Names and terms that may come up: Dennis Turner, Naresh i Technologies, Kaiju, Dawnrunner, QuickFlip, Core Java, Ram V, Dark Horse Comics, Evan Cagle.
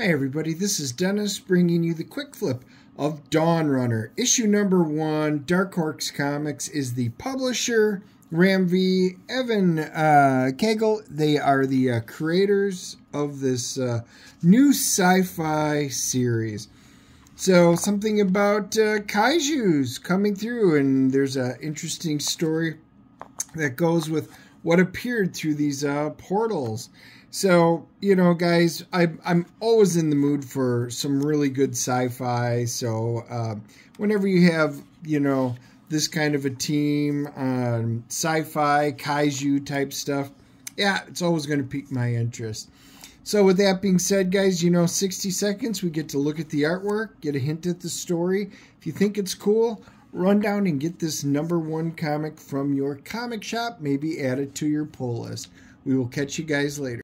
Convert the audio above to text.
Hi everybody, this is Dennis bringing you the quick flip of Dawn Runner. Issue number 1, Dark Horse Comics is the publisher, Ram V, Evan Cagle. They are the creators of this new sci-fi series. So something about kaijus coming through, and there's an interesting story that goes with what appeared through these portals. So, you know, guys, I'm always in the mood for some really good sci-fi. So whenever you have, you know, this kind of a team on sci-fi, kaiju type stuff, yeah, it's always going to pique my interest. So with that being said, guys, you know, 60 seconds, we get to look at the artwork, get a hint at the story. If you think it's cool, run down and get this #1 comic from your comic shop, maybe add it to your pull list. We will catch you guys later.